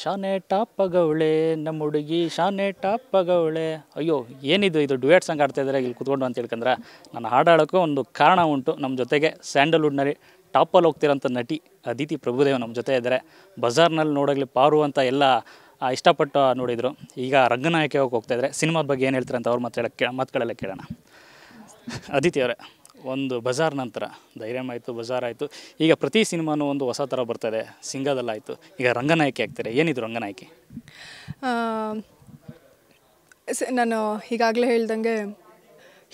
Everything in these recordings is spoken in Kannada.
ಶಾನೆ ಟಾಪ್ ಗವಳೆ ನಮ್ಮ ಹುಡುಗಿ ಶಾನೆ ಟಾಪ್ ಗವಳೆ. ಅಯ್ಯೋ ಏನಿದು ಇದು ಡುಯೆಟ್ ಸಾಂಗ್ ಆಡ್ತಾ ಇದ್ದಾರೆ ಇಲ್ಲಿ ಕೂತ್ಕೊಂಡು ಅಂತ ಹೇಳ್ಕಂದ್ರೆ ನಾನು ಹಾಡಾಡೋಕ್ಕೂ ಒಂದು ಕಾರಣ ಉಂಟು. ನಮ್ಮ ಜೊತೆಗೆ ಸ್ಯಾಂಡಲ್ವುಡ್ನಲ್ಲಿ ಟಾಪಲ್ಲಿ ಹೋಗ್ತಿರೋಂಥ ನಟಿ ಅದಿತಿ ಪ್ರಭುದೇವ ನಮ್ಮ ಜೊತೆ ಇದ್ದಾರೆ. ಬಜಾರ್ನಲ್ಲಿ ನೋಡೋಗ್ಲಿ ಪಾರು ಅಂತ ಎಲ್ಲ ಇಷ್ಟಪಟ್ಟು ನೋಡಿದರು. ಈಗ ರಂಗನಾಯಕಿ ಹೋಗ್ತಾಯಿದ್ರೆ ಸಿನಿಮಾದ ಬಗ್ಗೆ ಏನು ಹೇಳ್ತಾರೆ ಅಂತ ಅವ್ರು ಮಾತುಗಳೆಲ್ಲ ಕೇಳೋಣ. ಅದಿತಿ ಅವರೇ, ಒಂದು ಬಜಾರ್ ನಂತರ ಧೈರ್ಯಮ್ ಆಯಿತು, ಬಜಾರ್ ಆಯಿತು, ಈಗ ಪ್ರತಿ ಸಿನಿಮಾನೂ ಒಂದು ಹೊಸ ಥರ ಬರ್ತದೆ. ಸಿಂಗದಲ್ಲಾಯಿತು, ಈಗ ರಂಗನಾಯಕಿ ಆಗ್ತಾರೆ. ಏನಿದ್ರು ರಂಗನಾಯಕಿ? ನಾನು ಈಗಾಗಲೇ ಹೇಳ್ದಂಗೆ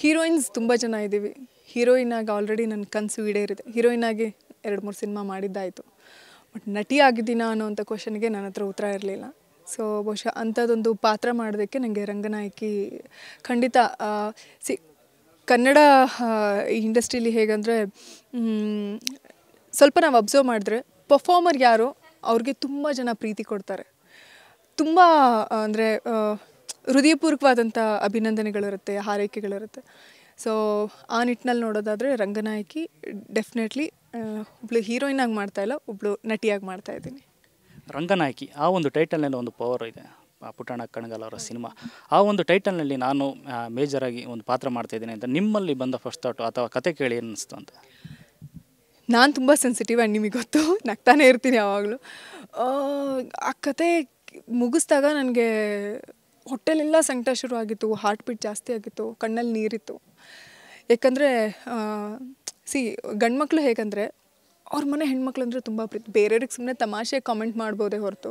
ಹೀರೋಯಿನ್ಸ್ ತುಂಬ ಜನ ಇದ್ದೀವಿ. ಹೀರೋಯಿನ್ ಆಗಿ ಆಲ್ರೆಡಿ ನನ್ನ ಕನಸು ಈಡೇರಿದೆ. ಹೀರೋಯಿನ್ ಆಗಿ 2-3 ಸಿನಿಮಾ ಮಾಡಿದ್ದಾಯಿತು. ಬಟ್ ನಟಿ ಆಗಿದ್ದೀನಾ ಅನ್ನೋವಂಥ ಕ್ವಶನ್ಗೆ ನನ್ನ ಹತ್ರ ಉತ್ತರ ಇರಲಿಲ್ಲ. ಸೊ ಬಹುಶಃ ಅಂಥದ್ದೊಂದು ಪಾತ್ರ ಮಾಡೋದಕ್ಕೆ ನನಗೆ ರಂಗನಾಯಕಿ ಖಂಡಿತ ಕನ್ನಡ ಇಂಡಸ್ಟ್ರೀಲಿ ಹೇಗಂದರೆ ಸ್ವಲ್ಪ ನಾವು ಅಬ್ಸರ್ವ್ ಮಾಡಿದ್ರೆ ಪರ್ಫಾರ್ಮರ್ ಯಾರು ಅವ್ರಿಗೆ ತುಂಬ ಜನ ಪ್ರೀತಿ ಕೊಡ್ತಾರೆ. ತುಂಬ ಅಂದರೆ ಹೃದಯಪೂರ್ವಕವಾದಂಥ ಅಭಿನಂದನೆಗಳಿರುತ್ತೆ, ಹಾರೈಕೆಗಳಿರುತ್ತೆ. ಸೊ ಆ ನಿಟ್ಟಿನಲ್ಲಿ ನೋಡೋದಾದರೆ ರಂಗನಾಯಕಿ ಡೆಫಿನೆಟ್ಲಿ ಒಬ್ಬಳು ಹೀರೋಯಿನ್ ಆಗಿ ಮಾಡ್ತಾಯಿಲ್ಲ, ಒಬ್ಬಳು ನಟಿಯಾಗಿ ಮಾಡ್ತಾಯಿದ್ದೀನಿ. ರಂಗನಾಯಕಿ ಆ ಒಂದು ಟೈಟಲ್ನಲ್ಲಿ ಒಂದು ಪವರ್ ಇದೆ. ಪುಟ್ಟಣ್ಣ ಕಣಗಾಲ ಅವರ ಸಿನಿಮಾ, ಆ ಒಂದು ಟೈಟಲ್ನಲ್ಲಿ ನಾನು ಮೇಜರಾಗಿ ಒಂದು ಪಾತ್ರ ಮಾಡ್ತಾಯಿದ್ದೀನಿ ಅಂತ ನಿಮ್ಮಲ್ಲಿ ಬಂದ ಫಸ್ಟ್ ಥಾಟು ಅಥವಾ ಕತೆ ಕೇಳಿ ಏನು ಅನ್ನಿಸ್ತು ಅಂತ? ನಾನು ತುಂಬ ಸೆನ್ಸಿಟಿವ್ ಆ್ಯಂಡ್ ನಿಮಗೆ ಗೊತ್ತು, ನಗ್ತಾನೆ ಇರ್ತೀನಿ ಯಾವಾಗಲೂ. ಆ ಕತೆ ಮುಗಿಸ್ದಾಗ ನನಗೆ ಹೊಟ್ಟೆಲೆಲ್ಲ ಸಂಕಟ ಶುರು ಆಗಿತ್ತು, ಹಾರ್ಟ್ ಬೀಟ್ ಜಾಸ್ತಿ ಆಗಿತ್ತು, ಕಣ್ಣಲ್ಲಿ ನೀರಿತ್ತು. ಯಾಕಂದರೆ ಗಂಡ್ಮಕ್ಳು ಹೇಗಂದರೆ ಅವ್ರ ಮನೆ ಹೆಣ್ಮಕ್ಳು ಅಂದರೆ ತುಂಬ ಪ್ರೀತಿ. ಬೇರೆಯವ್ರಿಗೆ ಸುಮ್ಮನೆ ತಮಾಷೆ ಕಾಮೆಂಟ್ ಮಾಡ್ಬೋದೇ ಹೊರತು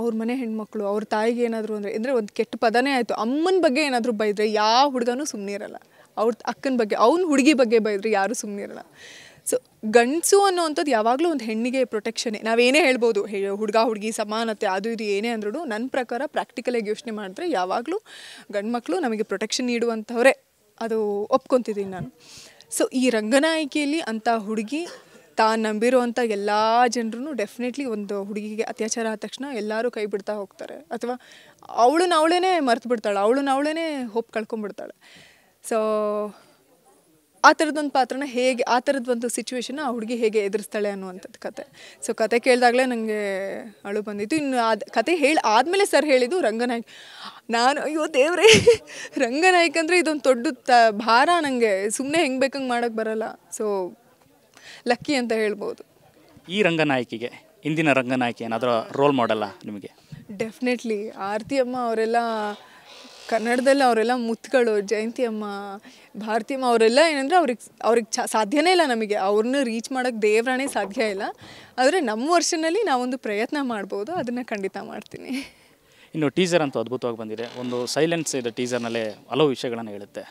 ಅವ್ರ ಮನೆ ಹೆಣ್ಮಕ್ಳು ಅವ್ರ ತಾಯಿಗೆ ಏನಾದರೂ ಅಂದರೆ ಒಂದು ಕೆಟ್ಟ ಪದನೇ ಆಯಿತು, ಅಮ್ಮನ ಬಗ್ಗೆ ಏನಾದರೂ ಬೈದರೆ ಯಾವ ಹುಡುಗನೂ ಸುಮ್ಮನೆ ಇರಲ್ಲ. ಅವ್ರ ಅಕ್ಕನ ಬಗ್ಗೆ, ಅವ್ನ ಹುಡುಗಿ ಬಗ್ಗೆ ಬೈದರೆ ಯಾರೂ ಸುಮ್ಮನೆ ಇರಲ್ಲ. ಸೊ ಗಂಡಸು ಅನ್ನೋವಂಥದ್ದು ಯಾವಾಗಲೂ ಒಂದು ಹೆಣ್ಣಿಗೆ ಪ್ರೊಟೆಕ್ಷನೇ. ನಾವೇನೇ ಹೇಳ್ಬೋದು ಹುಡುಗ ಹುಡುಗಿ ಸಮಾನತೆ ಅದು ಇದು ಏನೇ ಅಂದ್ರೂ ನನ್ನ ಪ್ರಕಾರ ಪ್ರಾಕ್ಟಿಕಲಾಗಿ ಯೋಚನೆ ಮಾಡಿದ್ರೆ ಯಾವಾಗಲೂ ಗಂಡ್ಮಕ್ಳು ನಮಗೆ ಪ್ರೊಟೆಕ್ಷನ್ ನೀಡುವಂಥವ್ರೆ, ಅದು ಒಪ್ಕೊತಿದ್ದೀನಿ ನಾನು. ಸೊ ಈ ರಂಗನಾಯಕಿಯಲ್ಲಿ ಅಂಥ ಹುಡುಗಿ ತಾನು ನಂಬಿರೋವಂಥ ಎಲ್ಲ ಜನರೂ ಡೆಫಿನೆಟ್ಲಿ ಒಂದು ಹುಡುಗಿಗೆ ಅತ್ಯಾಚಾರ ಆದ ತಕ್ಷಣ ಎಲ್ಲರೂ ಕೈ ಬಿಡ್ತಾ ಹೋಗ್ತಾರೆ, ಅಥವಾ ಅವಳನ್ನ ಅವಳೇ ಮರೆತು ಬಿಡ್ತಾಳೆ, ಅವಳನ್ನ ಅವಳೇ ಹೋಪ್ ಕಳ್ಕೊಂಡ್ಬಿಡ್ತಾಳೆ. ಸೊ ಆ ಥರದ್ದೊಂದು ಪಾತ್ರನ ಹೇಗೆ, ಆ ಥರದ್ದೊಂದು ಸಿಚುವೇಶನ್ ಆ ಹುಡುಗಿ ಹೇಗೆ ಎದುರಿಸ್ತಾಳೆ ಅನ್ನುವಂಥದ್ದು ಕತೆ. ಸೊ ಕತೆ ಕೇಳಿದಾಗಲೇ ನನಗೆ ಅಳು ಬಂದಿತ್ತು. ಇನ್ನು ಅದು ಕತೆ ಹೇಳಿ ಆದಮೇಲೆ ಸರ್ ಹೇಳಿದ್ದು ರಂಗನಾಯಕ. ನಾನು ಅಯ್ಯೋ ದೇವ್ರೆ, ರಂಗನಾಯಕ ಅಂದರೆ ಇದೊಂದು ದೊಡ್ಡ ಭಾರ, ನನಗೆ ಸುಮ್ಮನೆ ಹೆಂಗೆ ಬೇಕಂಗೆ ಮಾಡೋಕ್ಕೆ ಬರೋಲ್ಲ. ಸೊ ಲಕ್ಕಿ ಅಂತ ಹೇಳ್ಬೋದು. ಈ ರಂಗನಾಯಕಿಗೆ ಇಂದಿನ ರಂಗನಾಯಕಿ ಏನಾದರೂ ರೋಲ್ ಮಾಡಲ್ಲ ನಿಮಗೆ? ಡೆಫಿನೆಟ್ಲಿ ಆರತಿ ಅಮ್ಮ ಅವರೆಲ್ಲ, ಕನ್ನಡದಲ್ಲಿ ಅವರೆಲ್ಲ ಮುತ್ತುಗಳು, ಜಯಂತಿ ಅಮ್ಮ, ಭಾರತಿ ಅಮ್ಮ ಅವರೆಲ್ಲ ಏನಂದರೆ ಅವ್ರಿಗೆ ಸಾಧ್ಯನೇ ಇಲ್ಲ ನಮಗೆ ಅವ್ರನ್ನ ರೀಚ್ ಮಾಡೋಕ್ಕೆ ದೇವರಾಣೆ ಸಾಧ್ಯ ಇಲ್ಲ. ಆದರೆ ನಮ್ಮ ವರ್ಷನಲ್ಲಿ ನಾವೊಂದು ಪ್ರಯತ್ನ ಮಾಡ್ಬೋದು, ಅದನ್ನು ಖಂಡಿತ ಮಾಡ್ತೀನಿ. ಇನ್ನು ಟೀಸರ್ ಅಂತೂ ಅದ್ಭುತವಾಗಿ ಬಂದಿದೆ, ಒಂದು ಸೈಲೆನ್ಸ್ ಇದೆ ಟೀಸರ್ನಲ್ಲೇ ಹಲವು ವಿಷಯಗಳನ್ನು ಹೇಳುತ್ತೆ.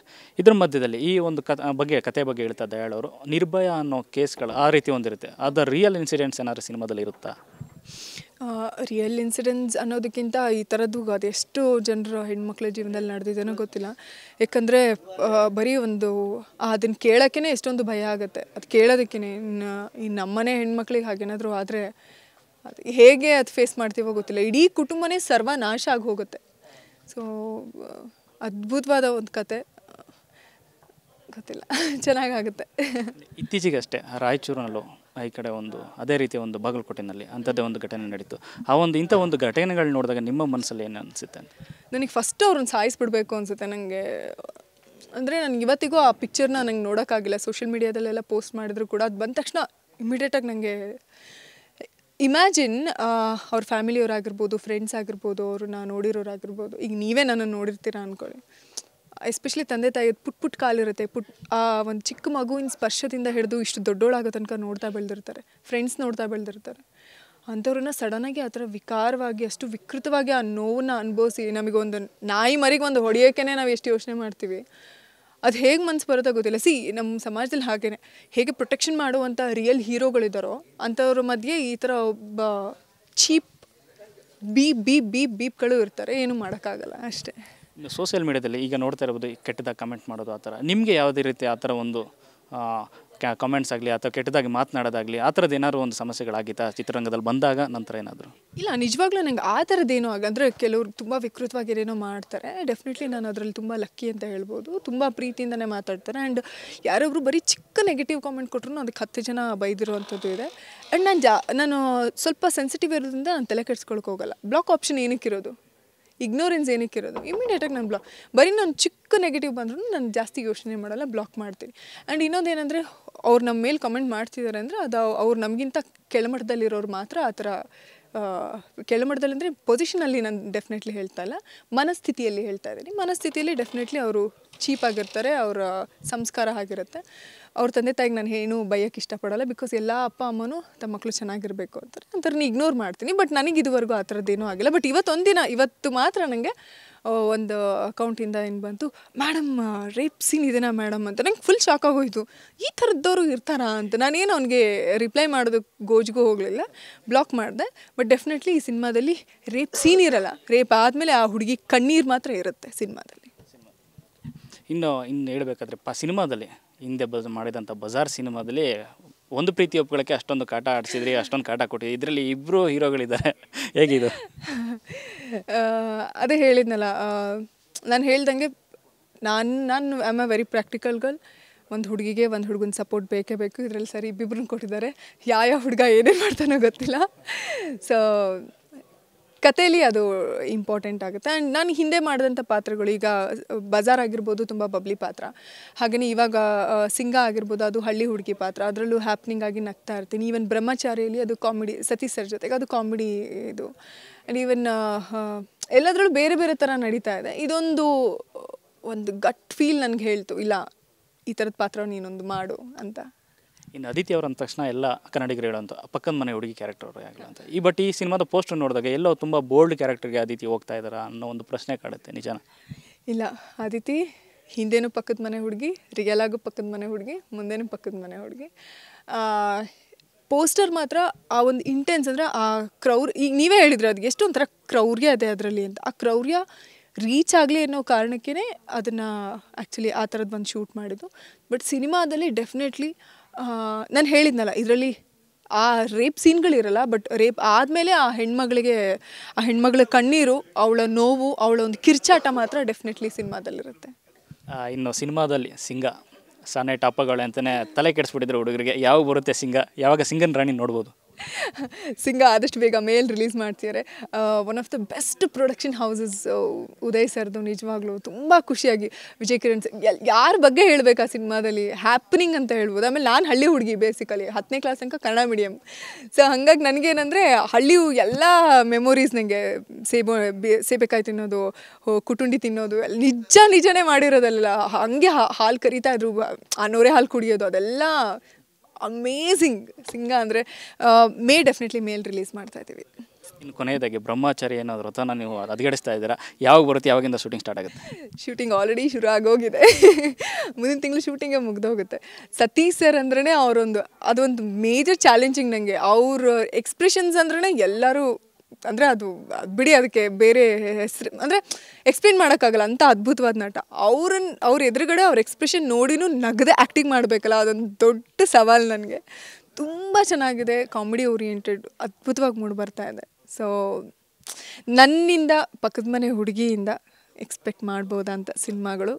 ಇದ್ರ ಮಧ್ಯದಲ್ಲಿ ಈ ಒಂದು ಕತೆ ಬಗ್ಗೆ ಹೇಳ್ತಾ ದಯಾಳವರು ನಿರ್ಭಯ ಅನ್ನೋ ಕೇಸ್ಗಳು ಆ ರೀತಿ ಒಂದಿರುತ್ತೆ. ಅದು ರಿಯಲ್ ಇನ್ಸಿಡೆಂಟ್ಸ್ ಏನಾದರೂ ಸಿನಿಮಾದಲ್ಲಿ ಇರುತ್ತಾ? ರಿಯಲ್ ಇನ್ಸಿಡೆಂಟ್ಸ್ ಅನ್ನೋದಕ್ಕಿಂತ ಈ ಥರದ್ದು ಅದೆಷ್ಟು ಜನರ ಹೆಣ್ಮಕ್ಳ ಜೀವನದಲ್ಲಿ ನಡೆದಿದ್ದೇನೋ ಗೊತ್ತಿಲ್ಲ. ಯಾಕಂದರೆ ಬರೀ ಒಂದು ಅದನ್ನು ಕೇಳೋಕ್ಕೇ ಎಷ್ಟೊಂದು ಭಯ ಆಗುತ್ತೆ, ಅದು ಕೇಳೋದಕ್ಕೇ. ಇನ್ನು ನಮ್ಮನೆ ಹೆಣ್ಮಕ್ಳಿಗೆ ಹಾಗೇನಾದರೂ ಆದರೆ ಅದು ಹೇಗೆ ಅದು ಫೇಸ್ ಮಾಡ್ತೀವೋ ಗೊತ್ತಿಲ್ಲ, ಇಡೀ ಕುಟುಂಬನೇ ಸರ್ವನಾಶ ಆಗಿ ಹೋಗುತ್ತೆ. ಸೊ ಅದ್ಭುತವಾದ ಒಂದು ಕತೆ, ಗೊತ್ತಿಲ್ಲ, ಚೆನ್ನಾಗಾಗುತ್ತೆ. ಇತ್ತೀಚೆಗಷ್ಟೇ ರಾಯಚೂರಿನಲ್ಲೂ ಈ ಕಡೆ ಒಂದು ಅದೇ ರೀತಿ ಒಂದು ಬಾಗಲಕೋಟೆನಲ್ಲಿ ಅಂಥದ್ದೇ ಒಂದು ಘಟನೆ ನಡೀತು. ಆ ಒಂದು ಇಂಥ ಒಂದು ಘಟನೆಗಳು ನೋಡಿದಾಗ ನಿಮ್ಮ ಮನಸ್ಸಲ್ಲಿ ಏನು ಅನಿಸುತ್ತೆ? ನನಗೆ ಫಸ್ಟ್ ಅವ್ರನ್ನ ಸಾಯಿಸ್ಬಿಡ್ಬೇಕು ಅನಿಸುತ್ತೆ ನನಗೆ. ಅಂದರೆ ನನಗೆ ಇವತ್ತಿಗೂ ಆ ಪಿಕ್ಚರ್ನ ನಂಗೆ ನೋಡೋಕ್ಕಾಗಿಲ್ಲ. ಸೋಷಿಯಲ್ ಮೀಡಿಯಾದಲ್ಲೆಲ್ಲ ಪೋಸ್ಟ್ ಮಾಡಿದ್ರು ಕೂಡ ಅದು ಬಂದ ತಕ್ಷಣ ಇಮಿಡಿಯೇಟಾಗಿ ನನಗೆ ಇಮ್ಯಾಜಿನ್ ಅವ್ರ ಫ್ಯಾಮಿಲಿಯವರಾಗಿರ್ಬೋದು, ಫ್ರೆಂಡ್ಸ್ ಆಗಿರ್ಬೋದು, ಅವ್ರನ್ನ ನೋಡಿರೋರಾಗಿರ್ಬೋದು. ಈಗ ನೀವೇ ನನ್ನನ್ನು ನೋಡಿರ್ತೀರಾ ಅಂದ್ಕೊಳ್ಳಿ. ಎಸ್ಪೆಷಲಿ ತಂದೆ ತಾಯಿ ಪುಟ್ ಕಾಲಿರುತ್ತೆ, ಆ ಒಂದು ಚಿಕ್ಕ ಮಗುವಿನ ಸ್ಪರ್ಶದಿಂದ ಹಿಡಿದು ಇಷ್ಟು ದೊಡ್ಡೋಳಾಗೋ ತನಕ ನೋಡ್ತಾ ಬೆಳೆದಿರ್ತಾರೆ, ಫ್ರೆಂಡ್ಸ್ ನೋಡ್ತಾ ಬೆಳೆದಿರ್ತಾರೆ. ಅಂಥವ್ರನ್ನ ಸಡನ್ನಾಗಿ ಆ ಥರ ವಿಕಾರವಾಗಿ ಅಷ್ಟು ವಿಕೃತವಾಗಿ ಆ ನೋವನ್ನು ಅನುಭವಿಸಿ, ನಮಗೊಂದು ನಾಯಿ ಮರಿಗೆ ಒಂದು ಹೊಡೆಯೋಕ್ಕೇ ನಾವು ಎಷ್ಟು ಯೋಚನೆ ಮಾಡ್ತೀವಿ, ಅದು ಹೇಗೆ ಮನಸ್ಸು ಬರೋದೋ ಗೊತ್ತಿಲ್ಲ. ನಮ್ಮ ಸಮಾಜದಲ್ಲಿ ಹಾಗೇ ಹೇಗೆ ಪ್ರೊಟೆಕ್ಷನ್ ಮಾಡುವಂಥ ರಿಯಲ್ ಹೀರೋಗಳಿದ್ದಾರೋ ಅಂಥವ್ರ ಮಧ್ಯೆ ಈ ಥರ ಒಬ್ಬ ಚೀಪ್ ಬೀಪ್ಗಳು ಇರ್ತಾರೆ, ಏನೂ ಮಾಡೋಕ್ಕಾಗಲ್ಲ ಅಷ್ಟೇ. ಸೋಷಿಯಲ್ ಮೀಡಿಯಾದಲ್ಲಿ ಈಗ ನೋಡ್ತಾ ಇರ್ಬೋದು, ಕೆಟ್ಟದಾಗ ಕಮೆಂಟ್ ಮಾಡೋದು ಆ ಥರ, ನಿಮಗೆ ಯಾವುದೇ ರೀತಿ ಆ ಥರ ಒಂದು comments ಆಗಲಿ ಅಥವಾ ಕೆಟ್ಟದಾಗಿ ಮಾತನಾಡೋದಾಗಲಿ ಆ ತರದ ಏನಾದರೂ ಒಂದು ಸಮಸ್ಯೆಗಳಾಗಿತ್ತಾ ಚಿತ್ರರಂಗದಲ್ಲಿ ಬಂದಾಗ ನಂತರ ಏನಾದರೂ? ಇಲ್ಲ, ನಿಜವಾಗ್ಲೂ ನನಗೆ ಆ ತರದ ಏನೋ ಆಗಂದ್ರೆ ಕೆಲವರು ತುಂಬಾ ವಿಕೃತವಾಗಿ ಏನೋ ಮಾಡ್ತಾರೆ. ಡೆಫಿನೆಟ್ಲಿ ನಾನು ಅದರಲ್ಲಿ ತುಂಬಾ ಲಕ್ಕಿ ಅಂತ ಹೇಳ್ಬೋದು. ತುಂಬಾ ಪ್ರೀತಿಯಿಂದನೇ ಮಾತಾಡ್ತಾರೆ ಅಂಡ್ ಯಾರೊಬ್ರು ಬರೀ ಚಿಕ್ಕ ನೆಗೆಟಿವ್ ಕಾಮೆಂಟ್ ಕೊಟ್ಟರು ಅದಕ್ಕೆ 10 ಜನ ಬೈದಿರುವಂತದ್ದು ಇದೆ. ಅಂಡ್ ನಾನು ಸ್ವಲ್ಪ ಸೆನ್ಸಿಟಿವ್ ಇರೋದ್ರಿಂದ ನಾನು ತಲೆ ಕೆಡಿಸ್ಕೊಳ್ಳೋಕೆ ಹೋಗಲ್ಲ. ಬ್ಲಾಕ್ ಆಪ್ಷನ್ ಏನಕ್ಕೆ ಇರೋದು, ಇಗ್ನೋರೆನ್ಸ್ ಏನಕ್ಕೆ ಇರೋದು? ಇಮಿಡಿಯೇಟಾಗಿ ನಾನು ಬ್ಲಾಕ್, ಬರೀ ನಾನು ಚಿಕ್ಕ ನೆಗೆಟಿವ್ ಬಂದ್ರೂ ನಾನು ಜಾಸ್ತಿ ಯೋಚನೆ ಮಾಡಲ್ಲ, ಬ್ಲಾಕ್ ಮಾಡ್ತೀನಿ. ಆ್ಯಂಡ್ ಇನ್ನೊಂದೇನೆಂದರೆ ಅವ್ರು ನಮ್ಮ ಮೇಲೆ ಕಮೆಂಟ್ ಮಾಡ್ತಿದ್ದಾರೆ ಅಂದರೆ ಅದು ಅವ್ರು ನಮಗಿಂತ ಕೆಳಮಟ್ಟದಲ್ಲಿರೋರು ಮಾತ್ರ ಆ ಥರ ಕೆಳಮಟ್ಟದಲ್ಲಿ ಅಂದರೆ ಪೊಸಿಷನಲ್ಲಿ ನಾನು ಡೆಫಿನೆಟ್ಲಿ ಹೇಳ್ತಾ ಇಲ್ಲ, ಮನಸ್ಥಿತಿಯಲ್ಲಿ ಹೇಳ್ತಾ ಇದ್ದೀನಿ. ಮನಸ್ಥಿತಿಯಲ್ಲಿ ಡೆಫಿನೆಟ್ಲಿ ಅವರು ಚೀಪಾಗಿರ್ತಾರೆ, ಅವರ ಸಂಸ್ಕಾರ ಆಗಿರುತ್ತೆ. ಅವ್ರ ತಂದೆ ತಾಯಿಗೆ ನಾನು ಏನು ಬೈಯೋಕ್ಕೆ ಇಷ್ಟಪಡೋಲ್ಲ, ಬಿಕಾಸ್ ಎಲ್ಲ ಅಪ್ಪ ಅಮ್ಮನೂ ತಮ್ಮ ಮಕ್ಕಳು ಚೆನ್ನಾಗಿರಬೇಕು ಅಂತಾರೆ. ಅಂಥವ್ರನ್ನ ಇಗ್ನೋರ್ ಮಾಡ್ತೀನಿ. ಬಟ್ ನನಗೆ ಇದುವರೆಗೂ ಆ ಥರದ್ದೇನೂ ಆಗಿಲ್ಲ. ಬಟ್ ಇವತ್ತೊಂದಿನ, ಇವತ್ತು ಮಾತ್ರ ನನಗೆ ಒಂದು ಅಕೌಂಟಿಂದ ಏನು ಬಂತು, ಮೇಡಮ್ ರೇಪ್ ಸೀನ್ ಇದೆಯಾ ಮೇಡಮ್ ಅಂತ. ನಂಗೆ ಫುಲ್ ಶಾಕ್ ಆಗೋಯಿತು, ಈ ಥರದ್ದವರು ಇರ್ತಾರಾ ಅಂತ. ನಾನೇನು ಅವನಿಗೆ ರಿಪ್ಲೈ ಮಾಡೋದಕ್ಕೆ ಗೋಜಿಗೂ ಹೋಗಲಿಲ್ಲ, ಬ್ಲಾಕ್ ಮಾಡಿದೆ. ಬಟ್ ಡೆಫಿನೆಟ್ಲಿ ಈ ಸಿನಿಮಾದಲ್ಲಿ ರೇಪ್ ಸೀನ್ ಇರಲ್ಲ, ರೇಪ್ ಆದಮೇಲೆ ಆ ಹುಡುಗಿ ಕಣ್ಣೀರು ಮಾತ್ರ ಇರುತ್ತೆ ಸಿನಿಮಾದಲ್ಲಿ. ಇನ್ನು ಹೇಳಬೇಕಾದ್ರೆ ಸಿನಿಮಾದಲ್ಲಿ ಹಿಂದೆ ಮಾಡಿದಂಥ ಬಜಾರ್ ಸಿನಿಮಾದಲ್ಲಿ ಒಂದು ಪ್ರೀತಿ ಒಪ್ಕೊಳ್ಳೋಕ್ಕೆ ಅಷ್ಟೊಂದು ಕಾಟ ಆಡಿಸಿದ್ರಿ, ಅಷ್ಟೊಂದು ಕಾಟ ಕೊಟ್ಟಿದ್ರಿ. ಇದರಲ್ಲಿ ಇಬ್ಬರು ಹೀರೋಗಳಿದ್ದಾರೆ, ಹೇಗಿದು? ಅದೇ ಹೇಳಿದ್ನಲ್ಲ, ನಾನು ಹೇಳ್ದಂಗೆ ನಾನು am a very practical girl. ಒಂದು ಹುಡುಗಿಗೆ ಒಂದು ಹುಡುಗನ ಸಪೋರ್ಟ್ ಬೇಕೇ ಬೇಕು. ಇದರಲ್ಲಿ ಸರಿ ಇಬ್ಬಿಬ್ರನ್ನ ಕೊಟ್ಟಿದ್ದಾರೆ. ಯಾವ ಹುಡುಗ ಏನೇ ಮಾಡ್ತಾನೋ ಗೊತ್ತಿಲ್ಲ. ಸೊ ಕಥೆಯಲ್ಲಿ ಅದು ಇಂಪಾರ್ಟೆಂಟ್ ಆಗುತ್ತೆ. ಆ್ಯಂಡ್ ನಾನು ಹಿಂದೆ ಮಾಡಿದಂಥ ಪಾತ್ರಗಳು, ಈಗ ಬಜಾರ್ ಆಗಿರ್ಬೋದು ತುಂಬ ಬಬ್ಲಿ ಪಾತ್ರ, ಹಾಗೆಯೇ ಇವಾಗ ಸಿಂಗ ಆಗಿರ್ಬೋದು ಅದು ಹಳ್ಳಿ ಹುಡುಗಿ ಪಾತ್ರ, ಅದರಲ್ಲೂ ಹ್ಯಾಪ್ನಿಂಗ್ ಆಗಿ ನಗ್ತಾ ಇರ್ತೀನಿ. ಈವನ್ ಬ್ರಹ್ಮಚಾರಿಯಲ್ಲಿ ಅದು ಕಾಮಿಡಿ, ಸತೀಶ್ ಸರ್ ಜೊತೆಗೆ ಅದು ಕಾಮಿಡಿ ಇದು. ಆ್ಯಂಡ್ ಈವನ್ ಎಲ್ಲದರಲ್ಲೂ ಬೇರೆ ಬೇರೆ ಥರ ನಡೀತಾ ಇದೆ. ಒಂದು ಗಟ್ ಫೀಲ್ ನನಗೆ ಹೇಳ್ತು, ಇಲ್ಲ ಈ ಥರದ ಪಾತ್ರ ನೀನೊಂದು ಮಾಡು ಅಂತ. ಇನ್ನು ಅದಿತಿ ಅವರ ಅಂದ ತಕ್ಷಣ ಎಲ್ಲ ಕನ್ನಡಿಗರು ಹೇಳೋಂಥ ಪಕ್ಕದ ಮನೆ ಹುಡುಗಿ ಕ್ಯಾರೆಕ್ಟರ್ ಅವರು ಆಗಲ್ಲ ಅಂತ. ಈ ಬಟ್ ಈ ಸಿನಿಮಾದ ಪೋಸ್ಟರ್ ನೋಡಿದಾಗ ಎಲ್ಲೋ ತುಂಬ ಬೋಲ್ಡ್ ಕ್ಯಾರೆಕ್ಟರ್ಗೆ ಅದಿತಿ ಹೋಗ್ತಾ ಇದ್ದಾರಾ ಅನ್ನೋ ಒಂದು ಪ್ರಶ್ನೆ ಕಾಡುತ್ತೆ, ನಿಜಾನ? ಇಲ್ಲ, ಅದಿತಿ ಹಿಂದೇನೂ ಪಕ್ಕದ ಮನೆ ಹುಡುಗಿ, ರಿಯಲ್ ಆಗು ಪಕ್ಕದ ಮನೆ ಹುಡುಗಿ, ಮುಂದೇನೂ ಪಕ್ಕದ ಮನೆ ಹುಡುಗಿ. ಪೋಸ್ಟರ್ ಮಾತ್ರ ಆ ಒಂದು ಇಂಟೆನ್ಸ್ ಅಂದರೆ ಆ ಕ್ರೌರ್, ಈಗ ನೀವೇ ಹೇಳಿದ್ರೆ ಅದು ಎಷ್ಟೊಂಥರ ಕ್ರೌರ್ಯ ಇದೆ ಅದರಲ್ಲಿ ಅಂತ. ಆ ಕ್ರೌರ್ಯ ರೀಚ್ ಆಗಲಿ ಅನ್ನೋ ಕಾರಣಕ್ಕೇ ಅದನ್ನು ಆ್ಯಕ್ಚುಲಿ ಆ ಥರದ್ದು ಒಂದು ಶೂಟ್ ಮಾಡಿದ್ದು. ಬಟ್ ಸಿನಿಮಾದಲ್ಲಿ ಡೆಫಿನೆಟ್ಲಿ ನಾನು ಹೇಳಿದ್ನಲ್ಲ, ಇದರಲ್ಲಿ ಆ ರೇಪ್ ಸೀನ್ಗಳಿರಲ್ಲ, ಬಟ್ ರೇಪ್ ಆದಮೇಲೆ ಆ ಹೆಣ್ಮಗಳ ಕಣ್ಣೀರು, ಅವಳ ನೋವು, ಅವಳ ಒಂದು ಕಿರ್ಚಾಟ ಮಾತ್ರ ಡೆಫಿನೆಟ್ಲಿ ಸಿನಿಮಾದಲ್ಲಿರುತ್ತೆ. ಇನ್ನು ಸಿನಿಮಾದಲ್ಲಿ ಸಿಂಗ ಶಾನೆ ಟಪ್ಪ ಗವಳೆ ಅಂತಲೇ ತಲೆ ಕೆಡಿಸ್ಬಿಟ್ಟಿದ್ರು ಹುಡುಗರಿಗೆ. ಯಾವಾಗ ಬರುತ್ತೆ ಸಿಂಗ? ಯಾವಾಗ ಸಿಂಗನ್ ರಾಣಿ ನೋಡ್ಬೋದು? ಸಿಂಗ ಆದಷ್ಟು ಬೇಗ ಮೇಲ್ ರಿಲೀಸ್ ಮಾಡ್ತಿದ್ದಾರೆ. One of the best production houses Uday ಸರ್ದು. ನಿಜವಾಗ್ಲೂ ತುಂಬ ಖುಷಿಯಾಗಿ ವಿಜಯ್ ಕಿರಣ್ ಯಾರ ಬಗ್ಗೆ ಹೇಳಬೇಕು, ಆ ಸಿನಿಮಾದಲ್ಲಿ ಹ್ಯಾಪನಿಂಗ್ ಅಂತ ಹೇಳ್ಬೋದು. ಆಮೇಲೆ ನಾನು ಹಳ್ಳಿ ಹುಡುಗಿ, ಬೇಸಿಕಲಿ 10ನೇ ಕ್ಲಾಸ್ ತನಕ ಕನ್ನಡ ಮೀಡಿಯಮ್. ಸೊ ಹಾಗಾಗಿ ನನಗೇನಂದರೆ ಹಳ್ಳಿಯು ಎಲ್ಲ ಮೆಮೊರೀಸ್ ನನಗೆ. ಸೇಬೆಕಾಯಿ ತಿನ್ನೋದು, ಕುಟುಂಡಿ ತಿನ್ನೋದು, ನಿಜನೇ ಮಾಡಿರೋದಲ್ಲ. ಹಂಗೆ ಹಾಲು ಕರಿತಾ ಇದ್ರು, ಅನ್ನೋರೇ ಹಾಲು ಕುಡಿಯೋದು, ಅದೆಲ್ಲ ಅಮೇಝಿಂಗ್. ಸಿಂಗ ಅಂದರೆ ಡೆಫಿನೆಟ್ಲಿ ಮೇಲ್ ರಿಲೀಸ್ ಮಾಡ್ತಾ ಇದ್ದೀವಿ. ಇನ್ನು ಕೊನೆಯದಾಗಿ ಬ್ರಹ್ಮಚಾರಿ ಅನ್ನೋದು ವ್ರತನ ನೀವು ಅದ್ಗಡಿಸ್ತಾ ಇದ್ದೀರಾ. ಯಾವಾಗ ಬರುತ್ತೆ, ಯಾವಾಗಿಂದ ಶೂಟಿಂಗ್ ಸ್ಟಾರ್ಟ್ ಆಗುತ್ತೆ? ಶೂಟಿಂಗ್ ಆಲ್ರೆಡಿ ಶುರು ಆಗೋಗಿದೆ, ಮುಂದಿನ ತಿಂಗಳು ಶೂಟಿಂಗೇ ಮುಗ್ದೋಗುತ್ತೆ. ಸತೀಶ್ ಸರ್ ಅಂದ್ರೆ ಅದೊಂದು ಮೇಜರ್ ಚಾಲೆಂಜಿಂಗ್ ನನಗೆ. ಅವ್ರ ಎಕ್ಸ್ಪ್ರೆಷನ್ಸ್ ಅಂದ್ರೆ ಎಲ್ಲರೂ ಅಂದರೆ ಅದು ಬಿಡಿ, ಅದಕ್ಕೆ ಬೇರೆ ಹೆಸರು ಅಂದರೆ ಎಕ್ಸ್ಪ್ಲೇನ್ ಮಾಡೋಕ್ಕಾಗಲ್ಲ, ಅಂಥ ಅದ್ಭುತವಾದ ನಟ. ಅವ್ರ ಎದುರುಗಡೆ ಅವ್ರ ಎಕ್ಸ್ಪ್ರೆಷನ್ ನೋಡಿನೂ ನಗದೆ ಆ್ಯಕ್ಟಿಂಗ್ ಮಾಡಬೇಕಲ್ಲ, ಅದೊಂದು ದೊಡ್ಡ ಸವಾಲು ನನಗೆ. ತುಂಬ ಚೆನ್ನಾಗಿದೆ, ಕಾಮಿಡಿ ಓರಿಯೆಂಟೆಡ್ ಅದ್ಭುತವಾಗಿ ಮೂಡಿಬರ್ತಾ ಇದೆ. ಸೊ ನನ್ನಿಂದ ಪಕ್ಕದ ಮನೆ ಹುಡುಗಿಯಿಂದ ಎಕ್ಸ್ಪೆಕ್ಟ್ ಮಾಡ್ಬೋದಾ ಅಂತ ಸಿನಿಮಾಗಳು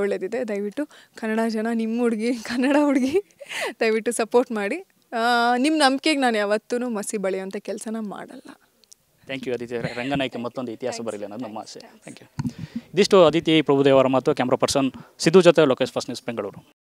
ಒಳ್ಳೆದಿದೆ. ದಯವಿಟ್ಟು ಕನ್ನಡ ಜನ, ನಿಮ್ಮ ಹುಡುಗಿ ಕನ್ನಡ ಹುಡುಗಿ, ದಯವಿಟ್ಟು ಸಪೋರ್ಟ್ ಮಾಡಿ. ನಿಮ್ಮ ನಂಬಿಕೆಗೆ ನಾನು ಯಾವತ್ತೂ ಮಸಿ ಬಳಿಯೋಂಥ ಕೆಲಸನ ಮಾಡಲ್ಲ. Thank you Aditi. ರಂಗನಾಯಕಿ ಮತ್ತೊಂದು ಇತಿಹಾಸ ಬರೀಲಿ ಅನ್ನೋದು ನಮ್ಮ ಆಸೆ. Thank you. ಇದಿಷ್ಟು ಅದಿತಿ ಪ್ರಭುದೇವ ಅವರ ಮಾತು. ಕ್ಯಾಮ್ರಾ ಪರ್ಸನ್ ಸಿದ್ದು ಜೊತೆ ಲೋಕೇಶ್, ಫಸ್ಟ್ ನ್ಯೂಸ್, ಬೆಂಗಳೂರು.